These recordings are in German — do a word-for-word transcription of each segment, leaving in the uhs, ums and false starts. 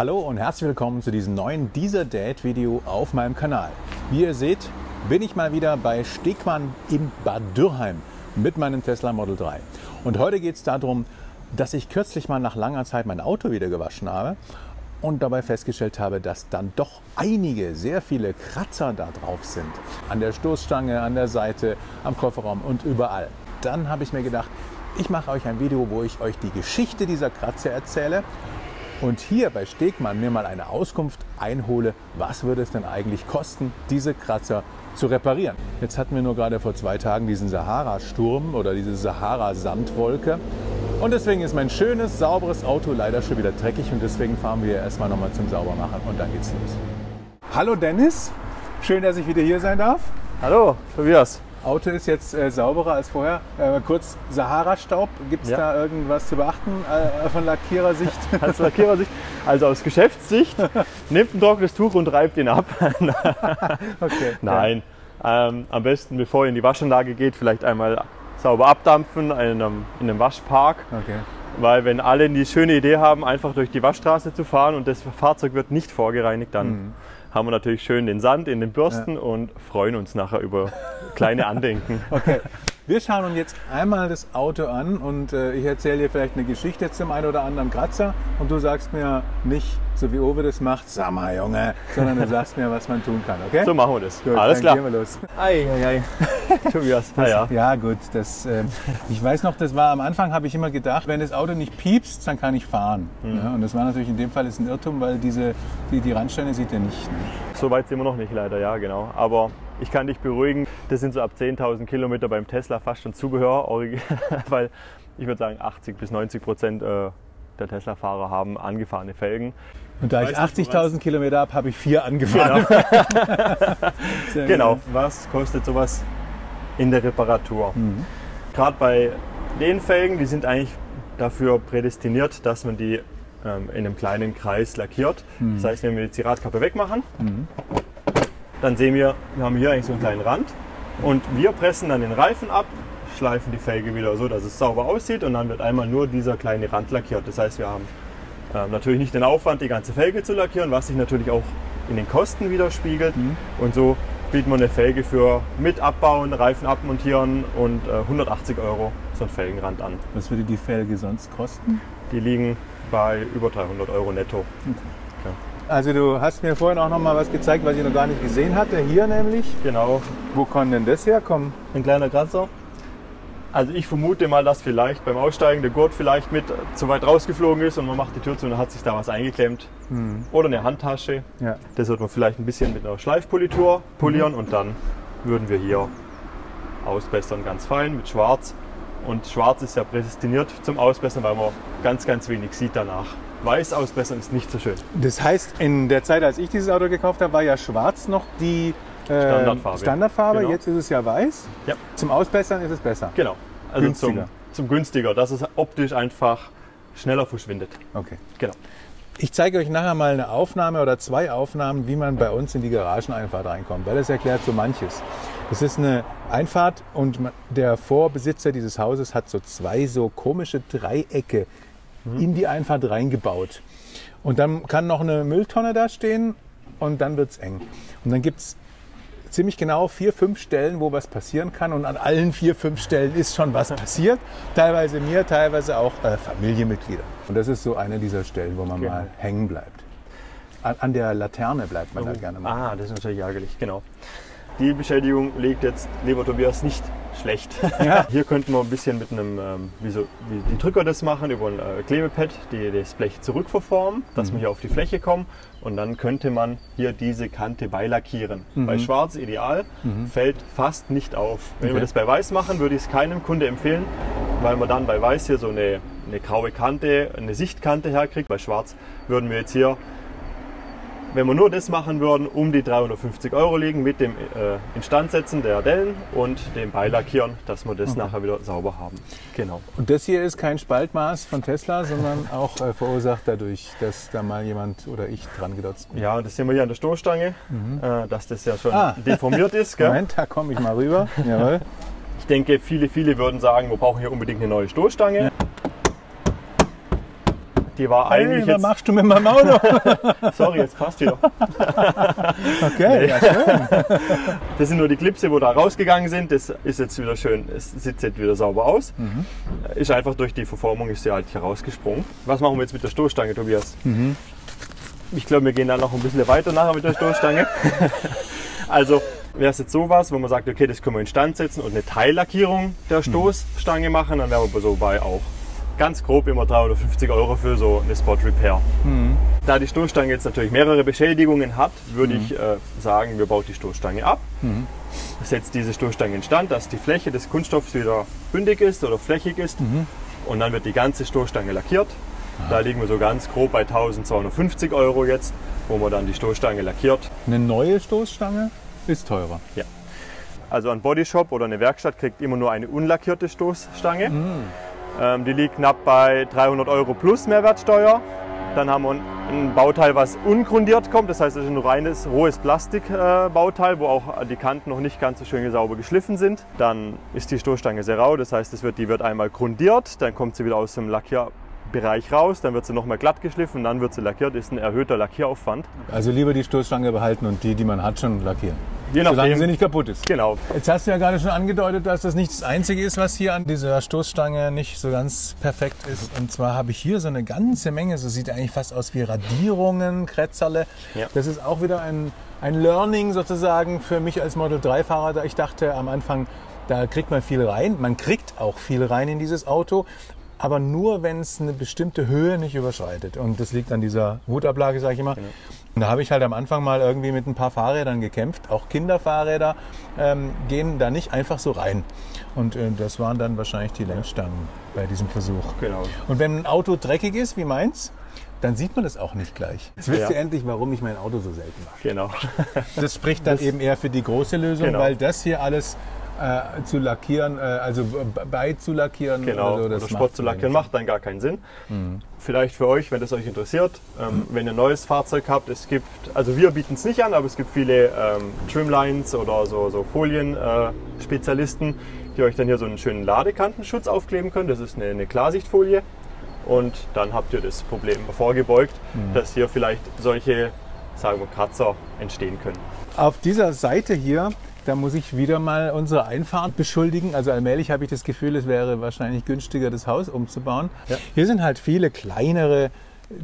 Hallo und herzlich willkommen zu diesem neuen dieserDAD Video auf meinem Kanal. Wie ihr seht, bin ich mal wieder bei Stegmann in Bad Dürrheim mit meinem Tesla Model drei. Und heute geht es darum, dass ich kürzlich mal nach langer Zeit mein Auto wieder gewaschen habe und dabei festgestellt habe, dass dann doch einige, sehr viele Kratzer da drauf sind. An der Stoßstange, an der Seite, am Kofferraum und überall. Dann habe ich mir gedacht, ich mache euch ein Video, wo ich euch die Geschichte dieser Kratzer erzähle und hier bei Stegmann mir mal eine Auskunft einhole, was würde es denn eigentlich kosten, diese Kratzer zu reparieren. Jetzt hatten wir nur gerade vor zwei Tagen diesen Sahara-Sturm oder diese Sahara-Sandwolke. Und deswegen ist mein schönes, sauberes Auto leider schon wieder dreckig und deswegen fahren wir erstmal nochmal zum Saubermachen und dann geht's los. Hallo Dennis, schön, dass ich wieder hier sein darf. Hallo Tobias. Auto ist jetzt äh, sauberer als vorher. Äh, kurz Sahara-Staub, gibt es ja da irgendwas zu beachten äh, von Lackierersicht? Aus Lackierersicht, also aus Geschäftssicht, nehmt ein trockenes Tuch und reibt ihn ab. Okay. Nein, ja. ähm, am besten bevor ihr in die Waschanlage geht, vielleicht einmal sauber abdampfen in einem, in einem Waschpark. Okay. Weil wenn alle die schöne Idee haben, einfach durch die Waschstraße zu fahren und das Fahrzeug wird nicht vorgereinigt, dann mhm. haben wir natürlich schön den Sand in den Bürsten ja. und freuen uns nachher über kleine Andenken. Okay, wir schauen uns jetzt einmal das Auto an und äh, ich erzähle dir vielleicht eine Geschichte zum einen oder anderen Kratzer und du sagst mir nicht, so wie Obe das macht, sag mal Junge, sondern du sagst mir, was man tun kann, okay? So machen wir das. Gut, alles dann klar. Gehen wir los. Ei, ei, ei. Tobias. Das, ja. ja gut, das, äh, ich weiß noch, das war am Anfang, habe ich immer gedacht, wenn das Auto nicht piepst, dann kann ich fahren. Mhm. Ja, und das war natürlich in dem Fall ist ein Irrtum, weil diese, die, die Randsteine sieht er nicht. Ne? So weit sind wir noch nicht leider, ja genau. Aber ich kann dich beruhigen, das sind so ab zehntausend Kilometer beim Tesla fast schon Zubehör, weil ich würde sagen achtzig bis neunzig Prozent äh, der Tesla-Fahrer haben angefahrene Felgen. Und da ich achtzigtausend Kilometer habe, habe ich vier angefahren. Genau. Genau. Was kostet sowas in der Reparatur? Mhm. Gerade bei den Felgen, die sind eigentlich dafür prädestiniert, dass man die ähm, in einem kleinen Kreis lackiert. Mhm. Das heißt, wenn wir jetzt die Radkappe wegmachen, mhm. dann sehen wir, wir haben hier eigentlich so einen kleinen Rand und wir pressen dann den Reifen ab, schleifen die Felge wieder so, dass es sauber aussieht und dann wird einmal nur dieser kleine Rand lackiert. Das heißt, wir haben Ähm, natürlich nicht den Aufwand, die ganze Felge zu lackieren, was sich natürlich auch in den Kosten widerspiegelt. Mhm. Und so bietet man eine Felge für mit abbauen, Reifen abmontieren und äh, hundertachtzig Euro so einen Felgenrand an. Was würde die Felge sonst kosten? Die liegen bei über dreihundert Euro netto. Okay. Ja. Also du hast mir vorhin auch noch mal was gezeigt, was ich noch gar nicht gesehen hatte, hier nämlich. Genau. Wo kann denn das herkommen? Ein kleiner Kratzer. Also ich vermute mal, dass vielleicht beim Aussteigen der Gurt vielleicht mit zu weit rausgeflogen ist und man macht die Tür zu und hat sich da was eingeklemmt. Mhm. Oder eine Handtasche. Ja. Das wird man vielleicht ein bisschen mit einer Schleifpolitur polieren mhm. und dann würden wir hier ausbessern, ganz fein mit Schwarz. Und Schwarz ist ja prädestiniert zum Ausbessern, weil man ganz, ganz wenig sieht danach. Weiß ausbessern ist nicht so schön. Das heißt, in der Zeit, als ich dieses Auto gekauft habe, war ja Schwarz noch die Standardfarbe. Standardfarbe, genau. Jetzt ist es ja weiß. Ja. Zum Ausbessern ist es besser. Genau, also günstiger. Zum, zum günstiger, dass es optisch einfach schneller verschwindet. Okay. Genau. Ich zeige euch nachher mal eine Aufnahme oder zwei Aufnahmen, wie man bei uns in die Garageneinfahrt reinkommt, weil das erklärt so manches. Es ist eine Einfahrt und der Vorbesitzer dieses Hauses hat so zwei so komische Dreiecke mhm. in die Einfahrt reingebaut. Und dann kann noch eine Mülltonne da stehen und dann wird es eng. Und dann gibt es ziemlich genau vier, fünf Stellen, wo was passieren kann und an allen vier, fünf Stellen ist schon was passiert. Teilweise mir, teilweise auch äh, Familienmitgliedern. Und das ist so eine dieser Stellen, wo man genau. mal hängen bleibt. An, an der Laterne bleibt man oh. da gerne mal. Ah, das ist natürlich ärgerlich, genau. Die Beschädigung liegt jetzt, lieber Tobias, nicht schlecht. Ja. Hier könnten wir ein bisschen mit einem, ähm, wie, so, wie die Drücker das machen, über ein äh, Klebepad, die, das Blech zurückverformen, dass mhm. wir hier auf die Fläche kommen und dann könnte man hier diese Kante beilackieren. Mhm. Bei Schwarz ideal, mhm. fällt fast nicht auf. Wenn okay. wir das bei Weiß machen, würde ich es keinem Kunde empfehlen, weil man dann bei Weiß hier so eine, eine graue Kante, eine Sichtkante herkriegt. Bei Schwarz würden wir jetzt hier, wenn wir nur das machen würden, um die dreihundertfünfzig Euro liegen mit dem äh, Instandsetzen der Dellen und dem Beilackieren, dass wir das okay. nachher wieder sauber haben. Genau. Und das hier ist kein Spaltmaß von Tesla, sondern auch äh, verursacht dadurch, dass da mal jemand oder ich dran gedotzt bin. Ja, und das sehen wir hier an der Stoßstange, mhm. äh, dass das ja schon ah. deformiert ist. Gell? Moment, da komme ich mal rüber. Jawohl. Ich denke, viele, viele würden sagen, wir brauchen hier unbedingt eine neue Stoßstange. Ja. Die war hey, eigentlich. Was jetzt machst du mit meinem Auto? Sorry, jetzt passt wieder. Okay, nee. Ja, schön. Das sind nur die Clipse, wo da rausgegangen sind. Das ist jetzt wieder schön. Es sieht jetzt wieder sauber aus. Mhm. Ist einfach durch die Verformung ist sie halt hier rausgesprungen. Was machen wir jetzt mit der Stoßstange, Tobias? Mhm. Ich glaube, wir gehen da noch ein bisschen weiter nachher mit der Stoßstange. Also wäre es jetzt sowas, wo man sagt, okay, das können wir instand setzen und eine Teillackierung der Stoßstange machen, dann wären wir so bei auch ganz grob immer dreihundertfünfzig Euro für so eine Spot-Repair. Mhm. Da die Stoßstange jetzt natürlich mehrere Beschädigungen hat, würde mhm. ich äh, sagen, wir bauen die Stoßstange ab, mhm. setzt diese Stoßstange instand, dass die Fläche des Kunststoffs wieder bündig ist oder flächig ist, mhm. und dann wird die ganze Stoßstange lackiert. Da liegen wir so ganz grob bei tausendzweihundertfünfzig Euro jetzt, wo man dann die Stoßstange lackiert. Eine neue Stoßstange ist teurer. Ja. Also ein Bodyshop oder eine Werkstatt kriegt immer nur eine unlackierte Stoßstange. Mm. Ähm, die liegt knapp bei dreihundert Euro plus Mehrwertsteuer. Dann haben wir ein Bauteil, was ungrundiert kommt. Das heißt, es ist ein reines, rohes Plastikbauteil, äh, wo auch die Kanten noch nicht ganz so schön sauber geschliffen sind. Dann ist die Stoßstange sehr rau. Das heißt, es wird, die wird einmal grundiert, dann kommt sie wieder aus dem Lackier Bereich raus, dann wird sie nochmal glatt geschliffen, dann wird sie lackiert, ist ein erhöhter Lackieraufwand. Also lieber die Stoßstange behalten und die, die man hat, schon lackieren. Je nachdem. Solange sie nicht kaputt ist. Genau. Jetzt hast du ja gerade schon angedeutet, dass das nicht das Einzige ist, was hier an dieser Stoßstange nicht so ganz perfekt ist. Und zwar habe ich hier so eine ganze Menge, so sieht eigentlich fast aus wie Radierungen, Kretzerle. Ja. Das ist auch wieder ein, ein Learning sozusagen für mich als Model drei Fahrer, da ich dachte am Anfang, da kriegt man viel rein. Man kriegt auch viel rein in dieses Auto. Aber nur, wenn es eine bestimmte Höhe nicht überschreitet. Und das liegt an dieser Hutablage, sage ich immer. Genau. Und da habe ich halt am Anfang mal irgendwie mit ein paar Fahrrädern gekämpft. Auch Kinderfahrräder ähm, gehen da nicht einfach so rein. Und äh, das waren dann wahrscheinlich die Lenkstangen bei diesem Versuch. Genau. Und wenn ein Auto dreckig ist, wie meins, dann sieht man das auch nicht gleich. Jetzt wisst ja. ihr endlich, warum ich mein Auto so selten mache. Genau. Das spricht dann das eben eher für die große Lösung, genau. weil das hier alles... Äh, zu lackieren, äh, also beizulackieren genau, oder, so, das oder Sport zu lackieren, macht dann gar keinen Sinn. Mhm. Vielleicht für euch, wenn das euch interessiert, ähm, mhm. wenn ihr ein neues Fahrzeug habt, es gibt, also wir bieten es nicht an, aber es gibt viele ähm, Trimlines oder so, so Folien-Spezialisten, äh, die euch dann hier so einen schönen Ladekantenschutz aufkleben können. Das ist eine, eine Klarsichtfolie und dann habt ihr das Problem vorgebeugt, mhm. dass hier vielleicht solche, sagen wir, Kratzer entstehen können. Auf dieser Seite hier, da muss ich wieder mal unsere Einfahrt beschuldigen. Also allmählich habe ich das Gefühl, es wäre wahrscheinlich günstiger, das Haus umzubauen. Ja. Hier sind halt viele kleinere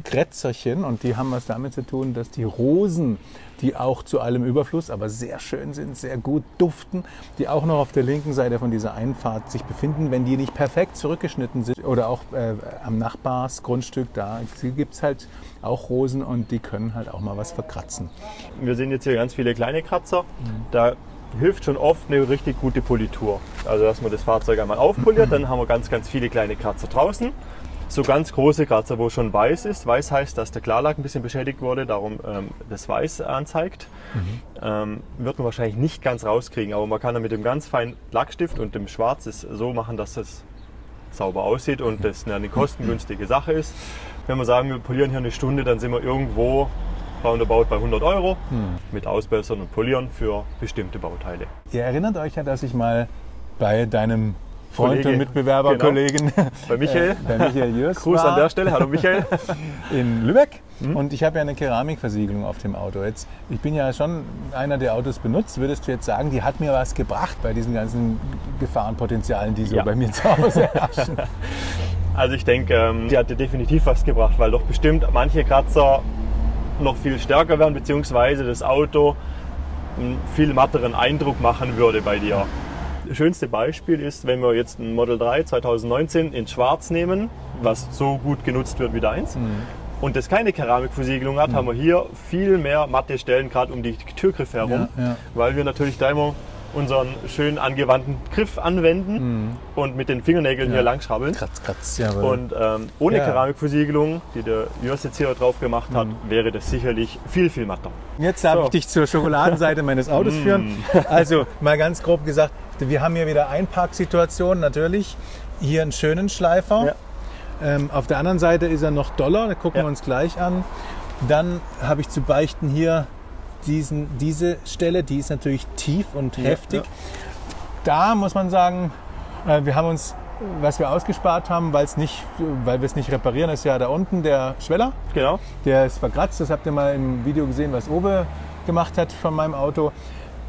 Kretzerchen und die haben was damit zu tun, dass die Rosen, die auch zu allem Überfluss, aber sehr schön sind, sehr gut duften, die auch noch auf der linken Seite von dieser Einfahrt sich befinden, wenn die nicht perfekt zurückgeschnitten sind oder auch äh, am Nachbarsgrundstück, da gibt es halt auch Rosen und die können halt auch mal was verkratzen. Wir sehen jetzt hier ganz viele kleine Kratzer. Mhm. Da hilft schon oft eine richtig gute Politur. Also dass man das Fahrzeug einmal aufpoliert, dann haben wir ganz, ganz viele kleine Kratzer draußen. So ganz große Kratzer, wo schon weiß ist. Weiß heißt, dass der Klarlack ein bisschen beschädigt wurde, darum ähm, das Weiß anzeigt. Mhm. Ähm, wird man wahrscheinlich nicht ganz rauskriegen, aber man kann dann mit dem ganz feinen Lackstift und dem Schwarz es so machen, dass es sauber aussieht und das eine kostengünstige Sache ist. Wenn wir sagen, wir polieren hier eine Stunde, dann sind wir irgendwo roundabout bei hundert Euro hm. mit Ausbessern und Polieren für bestimmte Bauteile. Ihr erinnert euch ja, dass ich mal bei deinem Freund Kollege, und Mitbewerber, genau. Kollegen, bei Michael, äh, bei Michael Jus Gruß war. An der Stelle, hallo Michael, in Lübeck. Hm? Und ich habe ja eine Keramikversiegelung auf dem Auto. Jetzt, ich bin ja schon einer, der Autos benutzt. Würdest du jetzt sagen, die hat mir was gebracht bei diesen ganzen Gefahrenpotenzialen, die so ja. bei mir zu Hause herrschen? Also ich denke, ähm, die hat dir definitiv was gebracht, weil doch bestimmt manche Kratzer noch viel stärker werden, beziehungsweise das Auto einen viel matteren Eindruck machen würde bei dir. Das schönste Beispiel ist, wenn wir jetzt ein Model drei zweitausendneunzehn in Schwarz nehmen, was so gut genutzt wird wie deins, mhm. und das keine Keramikversiegelung hat, mhm. haben wir hier viel mehr matte Stellen, gerade um die Türgriffe herum, ja, ja. weil wir natürlich da immer unseren schön angewandten Griff anwenden mhm. und mit den Fingernägeln ja. hier langschrabbeln. Kratz, kratz, ja, und ähm, ohne ja. Keramikversiegelung, die der Jörs jetzt hier drauf gemacht hat, mhm. wäre das sicherlich viel, viel matter. Jetzt darf so. ich dich zur Schokoladenseite meines Autos führen. Also mal ganz grob gesagt, wir haben hier wieder Einparksituation natürlich. Hier einen schönen Schleifer. Ja. Ähm, auf der anderen Seite ist er noch doller, da gucken ja. wir uns gleich an. Dann habe ich zu beichten hier Diesen, diese Stelle, die ist natürlich tief und heftig. Ja, ja. Da muss man sagen, wir haben uns was wir ausgespart haben, weil es nicht, weil wir es nicht reparieren, ist ja da unten der Schweller. Genau. Der ist verkratzt, das habt ihr mal im Video gesehen, was Obe gemacht hat von meinem Auto.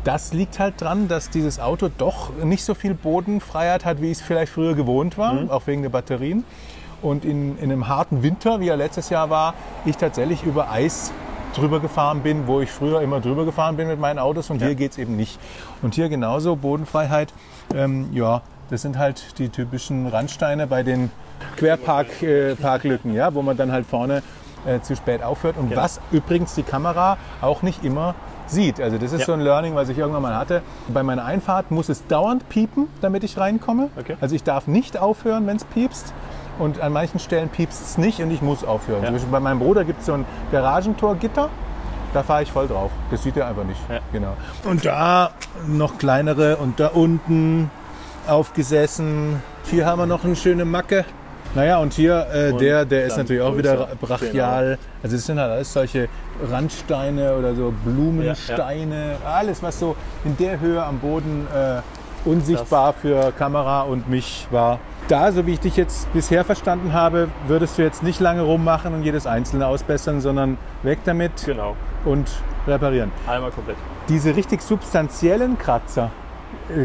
Das liegt halt dran, dass dieses Auto doch nicht so viel Bodenfreiheit hat, wie es vielleicht früher gewohnt war, mhm. auch wegen der Batterien. Und in, in einem harten Winter, wie er letztes Jahr war, ich tatsächlich über Eis drüber gefahren bin, wo ich früher immer drüber gefahren bin mit meinen Autos, und ja. hier geht es eben nicht. Und hier genauso Bodenfreiheit, ähm, ja, das sind halt die typischen Randsteine bei den Querparklücken, äh, ja, wo man dann halt vorne äh, zu spät aufhört und genau. was übrigens die Kamera auch nicht immer sieht. Also das ist ja. so ein Learning, was ich irgendwann mal hatte. Bei meiner Einfahrt muss es dauernd piepen, damit ich reinkomme. Okay. Also ich darf nicht aufhören, wenn es piepst. Und an manchen Stellen piepst es nicht und ich muss aufhören. Ja. Zum Beispiel bei meinem Bruder gibt es so ein Garagentorgitter, da fahre ich voll drauf. Das sieht er einfach nicht. Ja. Genau. Und da noch kleinere und da unten aufgesessen. Hier haben wir noch eine schöne Macke. Naja, und hier, äh, und der, der ist natürlich auch wieder brachial. Genau. Also es sind halt alles solche Randsteine oder so Blumensteine. Ja, ja. Alles, was so in der Höhe am Boden äh, unsichtbar das. für Kamera und mich war. Da, so wie ich dich jetzt bisher verstanden habe, würdest du jetzt nicht lange rummachen und jedes einzelne ausbessern, sondern weg damit genau. und reparieren. Einmal komplett. Diese richtig substanziellen Kratzer,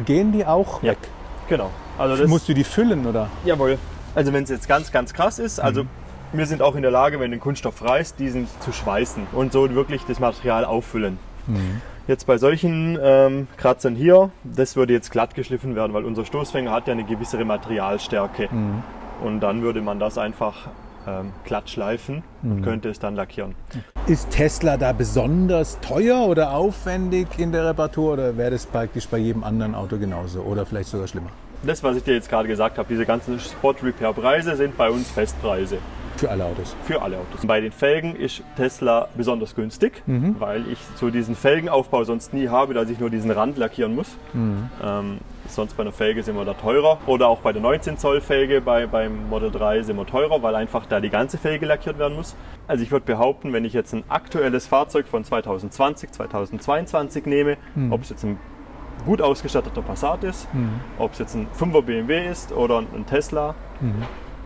gehen die auch ja. weg? Genau. Also das musst du die füllen, oder? Jawohl. Also wenn es jetzt ganz, ganz krass ist, also mhm. wir sind auch in der Lage, wenn du den Kunststoff reißt, diesen zu schweißen und so wirklich das Material auffüllen. Mhm. Jetzt bei solchen ähm, Kratzern hier, das würde jetzt glatt geschliffen werden, weil unser Stoßfänger hat ja eine gewisse Materialstärke. Mhm. Und dann würde man das einfach ähm, glatt schleifen mhm. und könnte es dann lackieren. Ist Tesla da besonders teuer oder aufwendig in der Reparatur, oder wäre das praktisch bei jedem anderen Auto genauso oder vielleicht sogar schlimmer? Das, was ich dir jetzt gerade gesagt habe, diese ganzen Spot-Repair-Preise sind bei uns Festpreise. Für alle Autos? Für alle Autos. Bei den Felgen ist Tesla besonders günstig, mhm. weil ich so diesen Felgenaufbau sonst nie habe, dass ich nur diesen Rand lackieren muss. Mhm. Ähm, sonst bei einer Felge sind wir da teurer. Oder auch bei der neunzehn Zoll Felge bei, beim Model drei sind wir teurer, weil einfach da die ganze Felge lackiert werden muss. Also ich würde behaupten, wenn ich jetzt ein aktuelles Fahrzeug von zweitausendzwanzig, zweitausendzweiundzwanzig nehme, mhm. ob es jetzt ein gut ausgestatteter Passat ist, mhm. ob es jetzt ein Fünfer B M W ist oder ein Tesla, mhm.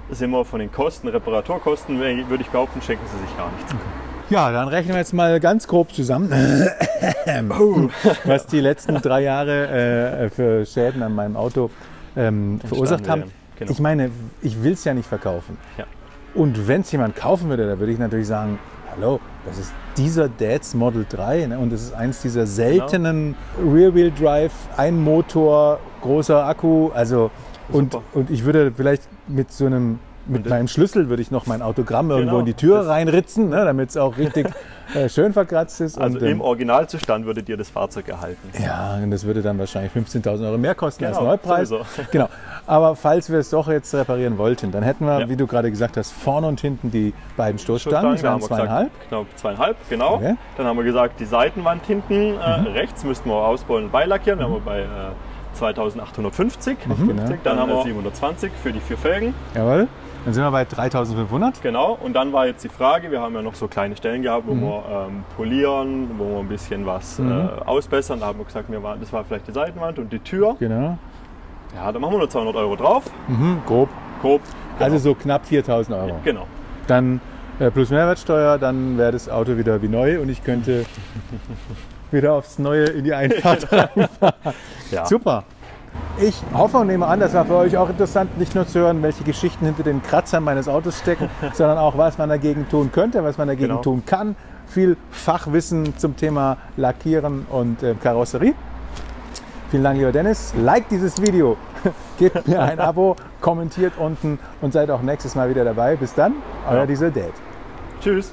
sind wir von den Kosten, Reparaturkosten, würde ich behaupten, schenken sie sich gar nichts. Okay. Ja, dann rechnen wir jetzt mal ganz grob zusammen, was die letzten drei Jahre äh, für Schäden an meinem Auto ähm, verursacht haben. Genau. Ich meine, ich will es ja nicht verkaufen. Ja. Und wenn es jemand kaufen würde, dann würde ich natürlich sagen, hallo, das ist dieser dieserDADs Model drei, ne? Und das ist eins dieser seltenen genau. Rear-Wheel-Drive, ein Motor, großer Akku, also und, und ich würde vielleicht mit so einem, mit und meinem Schlüssel würde ich noch mein Autogramm genau, irgendwo in die Tür reinritzen, ne, damit es auch richtig äh, schön verkratzt ist. Also und, im ähm, Originalzustand würdet ihr das Fahrzeug erhalten. Ja, und das würde dann wahrscheinlich fünfzehntausend Euro mehr kosten genau, als Neupreis. Sowieso. Genau. Aber falls wir es doch jetzt reparieren wollten, dann hätten wir, ja. wie du gerade gesagt hast, vorne und hinten die beiden Stoßstangen, das wären zweieinhalb. Gesagt, genau, zweieinhalb, genau. Okay. Dann haben wir gesagt, die Seitenwand hinten mhm. äh, rechts müssten wir ausbauen und beilackieren. Mhm. Dann haben wir bei äh, zweitausendachthundertfünfzig, mhm. genau. dann haben wir siebenhundertzwanzig für die vier Felgen. Jawohl, dann sind wir bei dreitausendfünfhundert. Genau, und dann war jetzt die Frage, wir haben ja noch so kleine Stellen gehabt, wo mhm. wir ähm, polieren, wo wir ein bisschen was mhm. äh, ausbessern. Da haben wir gesagt, wir waren, das war vielleicht die Seitenwand und die Tür. Genau. Ja, da machen wir nur zweihundert Euro drauf. Mhm. Grob. Grob. Genau. Also so knapp viertausend Euro. Ja, genau. Dann äh, plus Mehrwertsteuer, dann wäre das Auto wieder wie neu und ich könnte wieder aufs Neue in die Einfahrt reinfahren. Ja. Super. Ich hoffe und nehme an, das war für euch auch interessant, nicht nur zu hören, welche Geschichten hinter den Kratzern meines Autos stecken, sondern auch, was man dagegen tun könnte, was man dagegen genau. tun kann. Viel Fachwissen zum Thema Lackieren und äh, Karosserie. Vielen Dank, lieber Dennis. Like dieses Video, gebt mir ein Abo, kommentiert unten und seid auch nächstes Mal wieder dabei. Bis dann, euer ja. dieserDAD. Tschüss.